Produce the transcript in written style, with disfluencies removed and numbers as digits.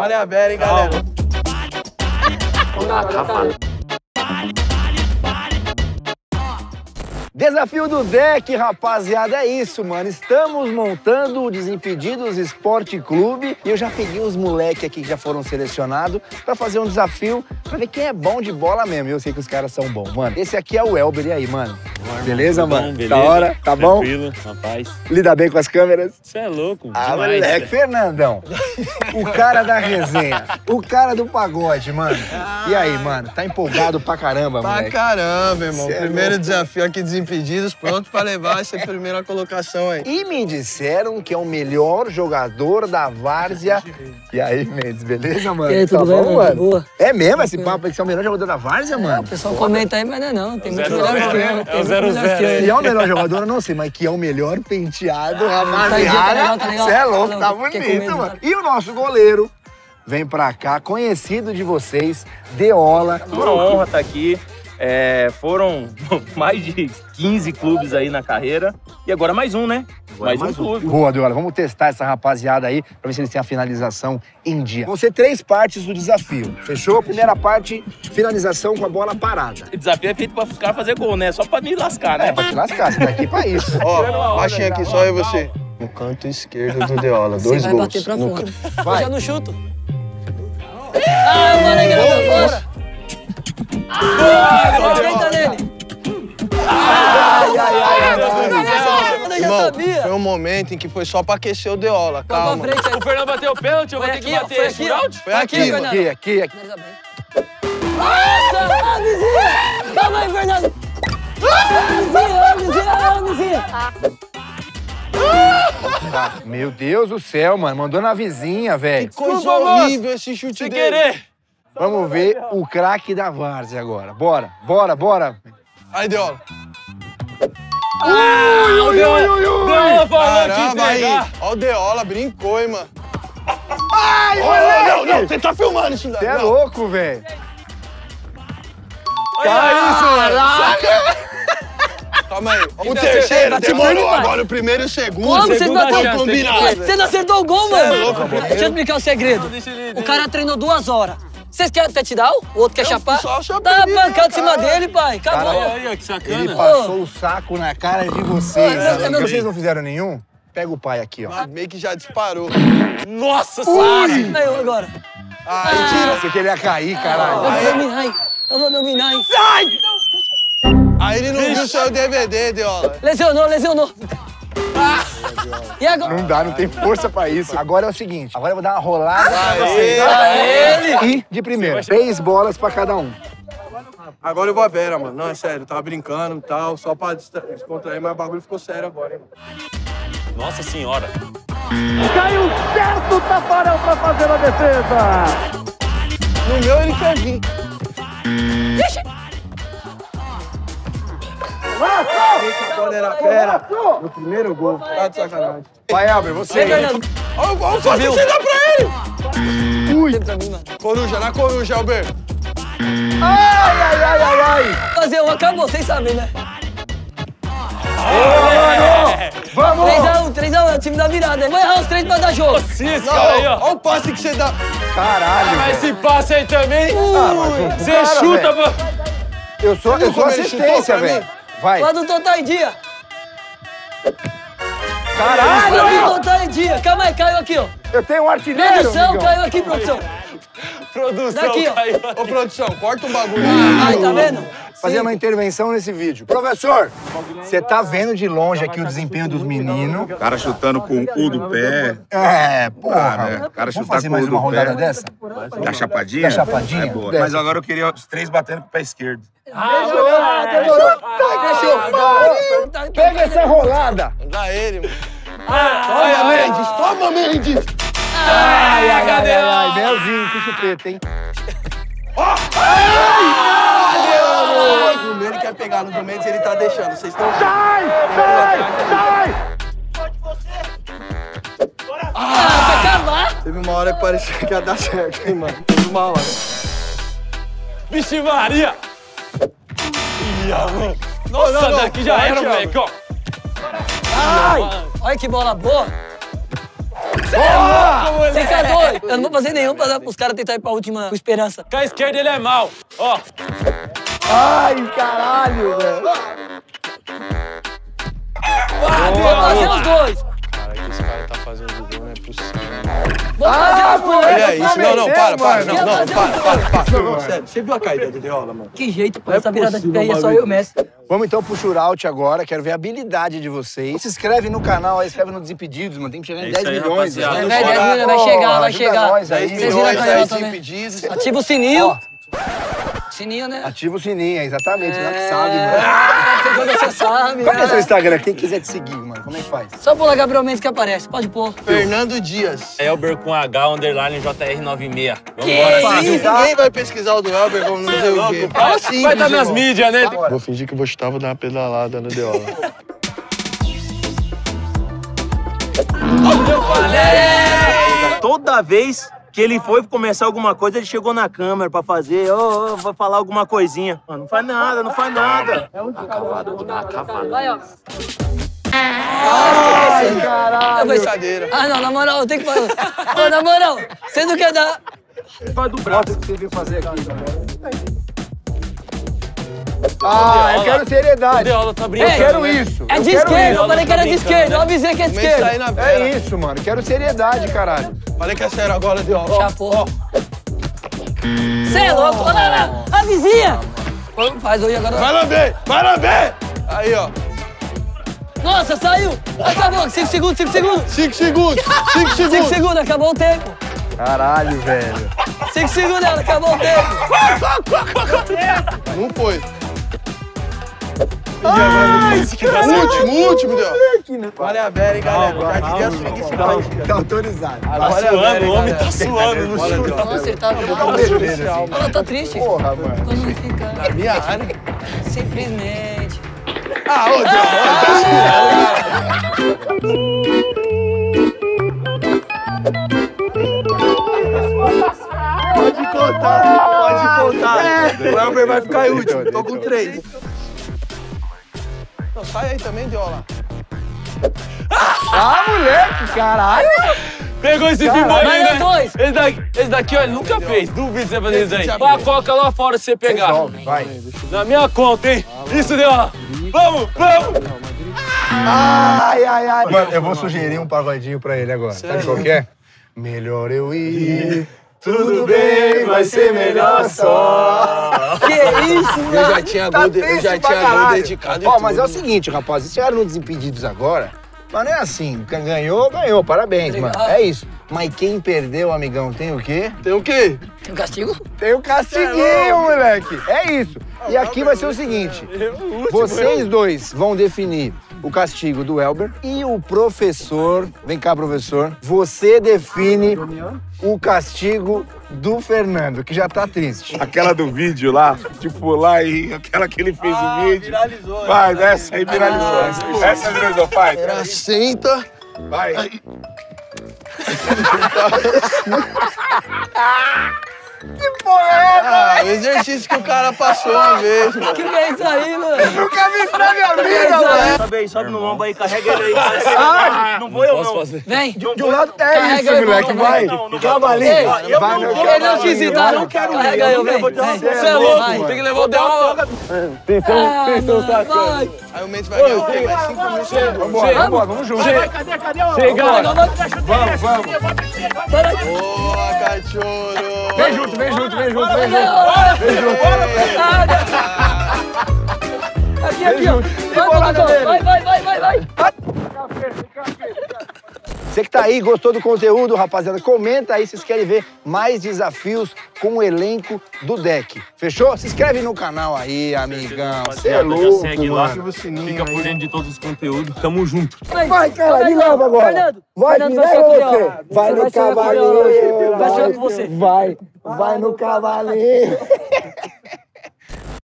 Vale a vera, hein, galera? Desafio do deck, rapaziada, é isso, mano. Estamos montando o Desimpedidos Esporte Clube e eu já peguei os moleques aqui que já foram selecionados pra fazer um desafio pra ver quem é bom de bola mesmo. Eu sei que os caras são bons, mano. Esse aqui é o Hélber, e aí, mano? Beleza, mano? Bom, beleza. Da hora? Tá bom? Tranquilo, rapaz. Lida bem com as câmeras? Você é louco. Ah, demais, moleque, Fernandão. O cara da resenha. O cara do pagode, mano. E aí, mano? Tá empolgado pra caramba, mano? Pra caramba, irmão. Cê primeiro é desafio aqui, Desimpedidos, pronto pra levar essa primeira colocação aí. E me disseram que é o melhor jogador da Várzea. E aí, Mendes, beleza, mano? E aí, tudo bem, mano? Boa. É mesmo esse papo aí que você é o melhor jogador da Várzea, mano? É, o pessoal comenta aí, mas não. Tem muito melhor jogador. Se é o melhor jogador, eu não sei, mas que é o melhor penteado, rapaziada. Você é louco, tá bonito, mano. E o nosso goleiro vem pra cá, conhecido de vocês, Deola. É uma honra estar aqui. É, foram mais de 15 clubes aí na carreira. E agora mais um, né? Mais um clube. Boa, Deola. Vamos testar essa rapaziada aí pra ver se eles têm a finalização em dia. Vão ser 3 partes do desafio. Fechou? Primeira parte, finalização com a bola parada. O desafio é feito pra ficar fazer gol, né? Só pra me lascar, né? É, pra te lascar. Você tá aqui pra isso. Ó, baixinho aqui, só eu e você. No canto esquerdo do Deola. 2 gols. Vai bater pra fora. Vai. Eu já não chuto. Ah, mano, é foi um momento em que foi só pra aquecer o Deola, calma. O Fernando bateu o pênalti, eu vou ter que bater. Foi aqui, foi aqui, aqui. Nossa, Lizinha! Calma aí, Fernando! Lizinha! Meu Deus do céu, mano, mandou na vizinha, velho. Que coisa horrível esse chute sem querer. Vamos ver o craque da Várzea agora. Bora, bora, bora. Aí, Deola. Deola falou que entregar. Ó, o Deola brincou, hein, mano. Ai, moleque! Não, você tá filmando isso daí. Você é louco, velho. Olha isso, mano. Calma aí. O terceiro, demorou agora o primeiro e o segundo. Como você não acertou? Você não acertou o gol, mano. Deixa eu explicar o segredo. O cara treinou 2 horas. Vocês querem até tirar? O outro quer chapar? Dá uma pancada em cima dele, pai. Acabou. Cara, aí, ó, que sacana. Ele passou o saco na cara de vocês. Vocês não fizeram nenhum? Pega o pai aqui, ó. Meio que já disparou. Nossa senhora! Eu agora. Ai, tira. Pensei que ele ia cair, caralho. Eu vou dominar, hein? Eu vou dominar, hein? Sai! Aí ele não viu o seu DVD, Deola. Lesionou. E agora? Não dá, não tem força pra isso. Agora é o seguinte, agora eu vou dar uma rolada pra vocês. E de primeiro, 3 bolas pra cada um. Agora eu vou à vera, mano. Não, é sério, eu tava brincando e tal, só pra descontrair, mas o bagulho ficou sério agora, hein, mano. Nossa senhora. Caiu certo o Tafarel pra fazer a defesa. No meu ele quer vir. Ixi! No primeiro gol, tá de sacanagem. Vai, Hélber, você. Olha o sorte que você dá pra ele! Ui! Coruja, na coruja, Hélber! Ai! Fazer um, acabou, sem saber, né? Ô, mano! Vamos! 3x1, é o time da virada. Vou errar os 3 pra dar jogo. Olha o passe que você dá. Caralho! Mas esse passe aí também. Você chuta, mano. Eu sou assistência, velho. Vai. Lá do Total em Dia. Caralho! Lá do Total em Dia. Calma aí, caiu aqui, ó. Eu tenho um artilheiro. Produção, caiu aqui, produção. Daqui, ó. Ô, produção, corta um bagulho. Ai, tá vendo? Fazendo uma intervenção nesse vídeo. Professor, você tá vendo de longe aqui o desempenho dos meninos. O cara chutando com o cu do pé. É, porra. Né? O cara chutando com o cu do pé. Vamos fazer mais uma rodada dessa? Da chapadinha? Da chapadinha. Mas agora eu queria os 3 batendo com o pé esquerdo. Deixou. Pega essa rolada. Dá ele, mano. Olha, Mendes. Toma, Mendes. Ai, Belzinho, que chupeta, hein? Ai, meu amor. Ele quer pegar no Mendes, ele tá deixando. Vocês estão... Sai! Pode você. Bora. Vai acabar. Teve uma hora que parecia que ia dar certo, hein, mano? Teve uma hora. Vixe Maria! Nossa, daqui já era, moleque, ó. Ai! Olha que bola boa. Você tá doido? Eu não vou fazer nenhum pra os caras tentarem ir pra última com esperança. Com a esquerda ele é mal. Ó. Ai, caralho, velho. Vamos fazer os dois. Cara, que esse cara tá fazendo o gol, não é possível. Olha isso. Não, não, para, para. Não, não, para. Não, sério, você viu a caída do Deola, mano? Que jeito, pô. Essa virada de pé aí é só eu e o Messi. Vamos então pro shootout agora, quero ver a habilidade de vocês. Se inscreve no canal aí, escreve no Desimpedidos, mano. Tem que chegar em 10 milhões. É, 10 milhões, vai chegar, vai chegar. Vocês viram a canal também. Ativa o sininho. Sininho, né? Ativa o sininho, exatamente. É... Lá que sabe, mano. Você sabe, qual é o seu Instagram? Quem quiser te seguir, mano, como é que faz? Só pular Gabriel Mendes que aparece, pode pôr. Fernando Dias. Hélber com H_JR96. Vambora. Ninguém vai pesquisar o do Hélber como não sei o quê. Vai estar nas mídias, né? Vou fingir que eu vou chutar, vou dar uma pedalada no Deola. Toda vez que ele foi começar alguma coisa, ele chegou na câmera pra fazer, ô, vou falar alguma coisinha. Mano, não faz nada, não faz nada. É um cavado, vou dar uma cavada. Vai, ó. Ai, caralho. Brincadeira. Ah, não, na moral, eu tenho que falar. Ô, na moral, você não quer dar... Vai do braço que você veio fazer aqui, velho. Ah, eu quero seriedade. Deola tá brincando. Eu quero isso. É de esquerda, eu falei que era de esquerda. Eu avisei que é de esquerda. É isso, mano. Quero seriedade, caralho. Falei que é sério agora, Deola. Chapou. Você é louco. Olha lá, a vizinha. Faz hoje agora. Vai lamber, vai lamber. Aí, ó. Nossa, saiu. Acabou. 5 segundos, 5 segundos. 5 segundos, 5 segundos. 5 segundos, acabou o tempo. Caralho, velho. 5 segundos, acabou o tempo. Não foi. Ai, último, Deola. Olha a Vera, hein, galera. Já diria assim que se faz. Tá autorizado. Agora suando, o homem tá suando no chute. Não acertaram. Ela tá triste. Porra, mano. Tô não ficando. A minha área. Simplesmente. Ah, ô, Deola. Pode contar, pode contar. O Hélber vai ficar em último. Tô com 3. Sai aí também, Deola. Ah, moleque, caralho! Pegou esse pivô aí, né? Dois. Esse daqui, ó, ele nunca fez. Duvido você fazer isso aí. Põe a coca lá fora se você pegar. Resolve, vai. Na minha conta, hein? Isso, Deola. Vamos, vamos! Ai, ai, ai. Mano, eu vou sugerir um pagodinho pra ele agora. Sério? Sabe qual que é? Melhor eu ir. Tudo bem, vai ser melhor só. Que isso, mano? Eu já tinha gol dedicado. Ó, mas é o seguinte, rapaz, vocês chegaram no Desimpedidos agora, mas não é assim. Quem ganhou, ganhou. Parabéns, mano. É isso. Mas quem perdeu, amigão, tem o quê? Tem o quê? Tem um castigo? Tem um castiguinho, moleque. É isso. E aqui vai ser o seguinte. Vocês dois vão definir o castigo do Hélber e o professor... Vem cá, professor. Você define o castigo do Fernando, que já tá triste. Aquela do vídeo lá, tipo lá e aquela que ele fez o vídeo. Viralizou. Vai, essa aí viralizou. Essa viralizou, pai. Senta. Vai. Que porra é, mano? O exercício que o cara passou uma vez, mano. Que é isso aí, mano? Eu nunca vi isso na minha vida, mano. Sobe aí, sobe no lombo aí, carrega ele aí. Ah, não vou eu, não. Fazer. Vem. De um lado, é isso, moleque, vai. Calma ali. Vai, meu cara. Eu não quis ir, tá? Eu não quero ir. Carrega eu, vem. Você é louco, tem que levar o Deola. Atenção, sacana. Aí o Mendes vai ganhar, vai 5 minutos. Vambora, vambora, vamos junto. Cadê? Chega. Vamos. Boa, cachorro. Vem junto. Aqui. Vai. Você que tá aí, gostou do conteúdo, rapaziada, comenta aí se vocês querem ver mais desafios com o elenco do deck. Fechou? Se inscreve no canal aí, amigão. Você é louco, mano. Fica por dentro de todos os conteúdos. Tamo junto. Vai, cara, de novo agora. Vai, me leva você. Vai no cavalinho. Vai no cavalinho.